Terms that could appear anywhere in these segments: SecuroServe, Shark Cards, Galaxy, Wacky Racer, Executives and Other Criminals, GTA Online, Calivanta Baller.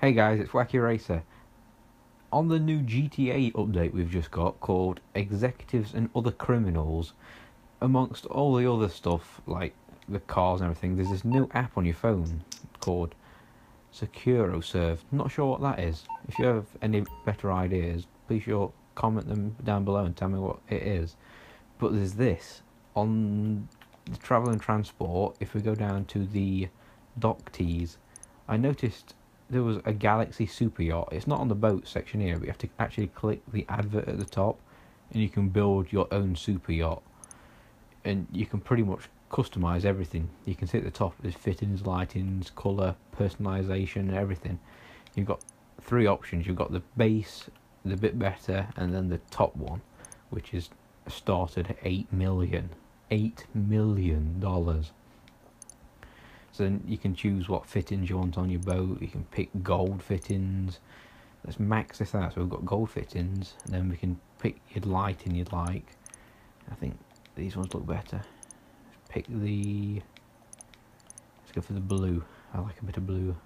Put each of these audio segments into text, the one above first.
Hey guys, it's Wacky Racer. On the new GTA update we've just got called Executives and Other Criminals, amongst all the other stuff like the cars and everything, there's this new app on your phone called SecuroServe. Not sure what that is. If you have any better ideas, please comment them down below and tell me what it is. But there's this on the travel and transport. If we go down to the dock tees, I noticed there was a Galaxy super yacht. It's not on the boat section here, but you have to actually click the advert at the top and you can build your own super yacht, and you can pretty much customize everything. You can see at the top there's fittings, lightings, color, personalization, everything. You've got three options. You've got the base, the bit better, and then the top one, which is started at $8 million. So then you can choose what fittings you want on your boat. You can pick gold fittings. Let's max this out. So we've got gold fittings, and then we can pick your lighting you'd like. I think these ones look better. Let's go for the blue. I like a bit of blue.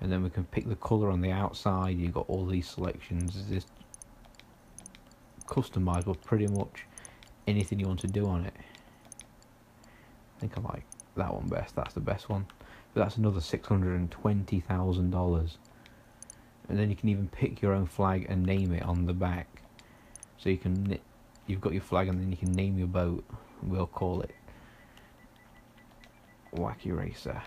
And then we can pick the colour on the outside. You've got all these selections. It's just customizable, pretty much anything you want to do on it. I think I like that one best. That's the best one, but that's another $620,000. And then you can even pick your own flag and name it on the back, so you can, you've got your flag and then you can name your boat. We'll call it Wacky Racer.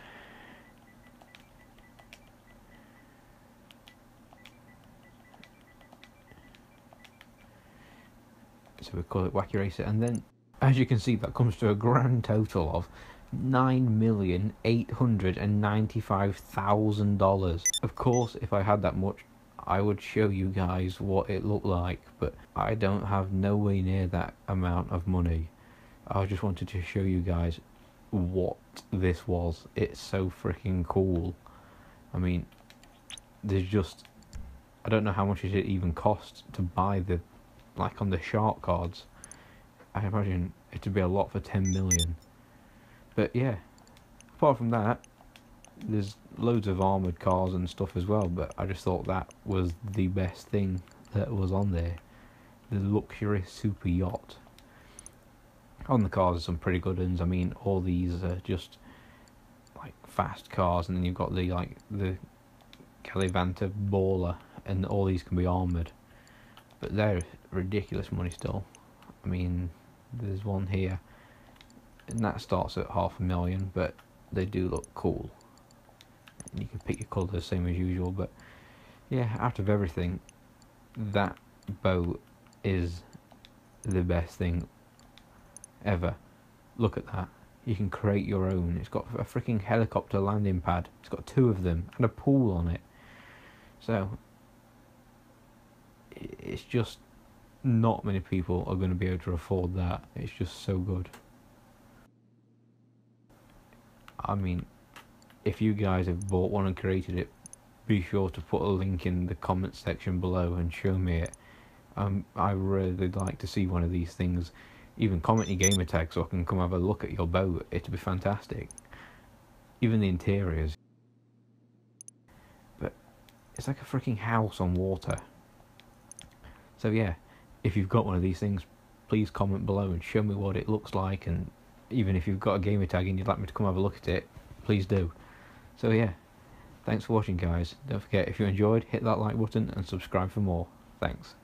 So we call it Wacky Racer, and then as you can see that comes to a grand total of $9,895,000. Of course, if I had that much, I would show you guys what it looked like, but I don't have nowhere near that amount of money. I just wanted to show you guys what this was. It's so freaking cool. I mean, there's just, I don't know how much it even cost to buy the, like on the shark cards. I imagine it would be a lot for 10 million. But yeah, apart from that, there's loads of armoured cars and stuff as well, but I just thought that was the best thing that was on there. The luxury super yacht. On the cars are some pretty good ones. I mean, all these are just like fast cars, and then you've got the Calivanta Baller, and all these can be armoured. But they're ridiculous money still. I mean, there's one here, and that starts at $500,000, but they do look cool. And you can pick your colour the same as usual, but yeah, out of everything, that boat is the best thing ever. Look at that. You can create your own. It's got a freaking helicopter landing pad. It's got two of them and a pool on it. So it's just, not many people are going to be able to afford that. It's just so good. I mean, if you guys have bought one and created it, be sure to put a link in the comments section below and show me it. I really like to see one of these things. Even comment your gamer tag so I can come have a look at your boat. It'd be fantastic. Even the interiors. But it's like a freaking house on water. So yeah, if you've got one of these things, please comment below and show me what it looks like, and even if you've got a gamer tag and you'd like me to come have a look at it, please do. So yeah, thanks for watching guys. Don't forget, if you enjoyed, hit that like button and subscribe for more. Thanks.